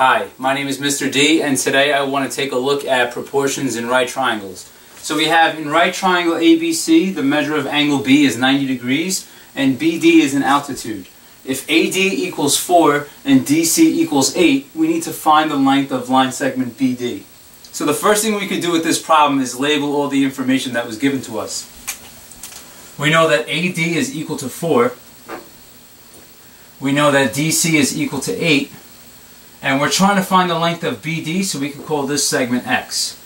Hi, my name is Mr. D, and today I want to take a look at proportions in right triangles. So we have in right triangle ABC, the measure of angle B is 90 degrees, and BD is an altitude. If AD equals 4 and DC equals 8, we need to find the length of line segment BD. So the first thing we could do with this problem is label all the information that was given to us. We know that AD is equal to 4. We know that DC is equal to 8. And we're trying to find the length of BD, so we can call this segment X.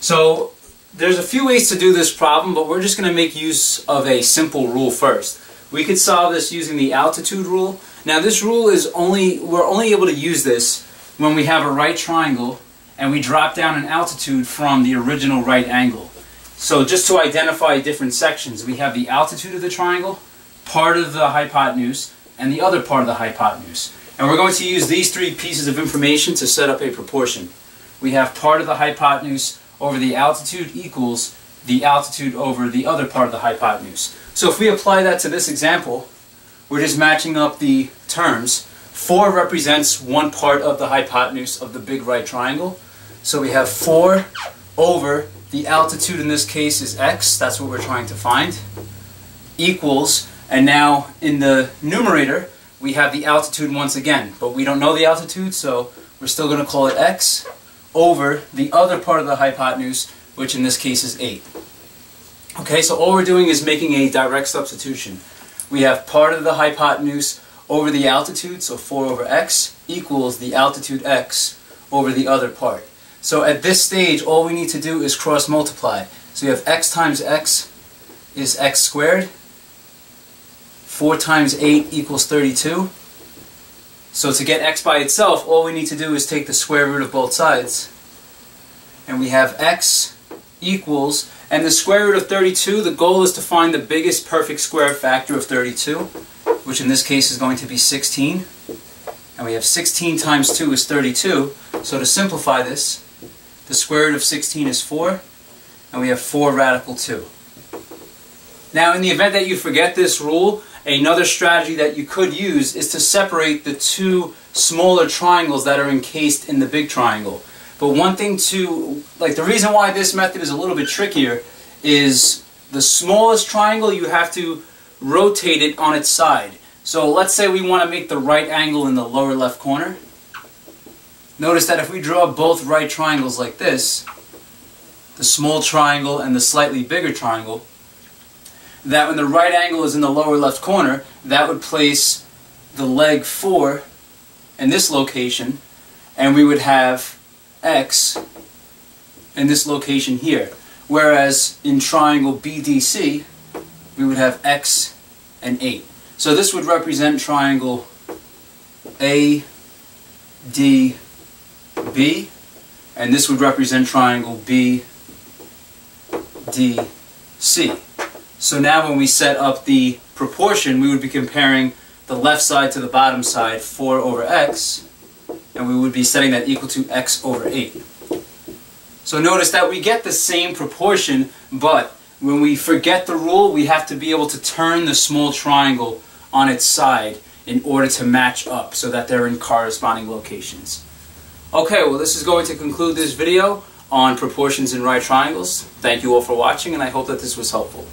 So there's a few ways to do this problem, but we're just going to make use of a simple rule first. We could solve this using the altitude rule. Now this rule is we're only able to use this when we have a right triangle and we drop down an altitude from the original right angle. So just to identify different sections, we have the altitude of the triangle, part of the hypotenuse, and the other part of the hypotenuse. And we're going to use these three pieces of information to set up a proportion. We have part of the hypotenuse over the altitude equals the altitude over the other part of the hypotenuse. So if we apply that to this example, we're just matching up the terms. 4 represents one part of the hypotenuse of the big right triangle. So we have 4 over the altitude, in this case is x, that's what we're trying to find, equals, and now in the numerator, we have the altitude once again, but we don't know the altitude, so we're still going to call it x over the other part of the hypotenuse, which in this case is 8. Okay, so all we're doing is making a direct substitution. We have part of the hypotenuse over the altitude, so 4 over x equals the altitude x over the other part. So at this stage, all we need to do is cross multiply. So you have x times x is x squared. 4 times 8 equals 32. So to get x by itself, all we need to do is take the square root of both sides. And we have x equals, and the square root of 32, the goal is to find the biggest perfect square factor of 32, which in this case is going to be 16. And we have 16 times 2 is 32. So to simplify this, the square root of 16 is 4. And we have 4 radical 2. Now in the event that you forget this rule, another strategy that you could use is to separate the two smaller triangles that are encased in the big triangle. But one thing to, the reason why this method is a little bit trickier is the smallest triangle you have to rotate it on its side. So let's say we want to make the right angle in the lower left corner. Notice that if we draw both right triangles like this, the small triangle and the slightly bigger triangle, that when the right angle is in the lower left corner, that would place the leg 4 in this location, and we would have x in this location here. Whereas in triangle BDC, we would have x and 8. So this would represent triangle ADB, and this would represent triangle BDC. So now when we set up the proportion, we would be comparing the left side to the bottom side, 4 over x, and we would be setting that equal to x over 8. So notice that we get the same proportion, but when we forget the rule, we have to be able to turn the small triangle on its side in order to match up so that they're in corresponding locations. Okay, well this is going to conclude this video on proportions in right triangles. Thank you all for watching, and I hope that this was helpful.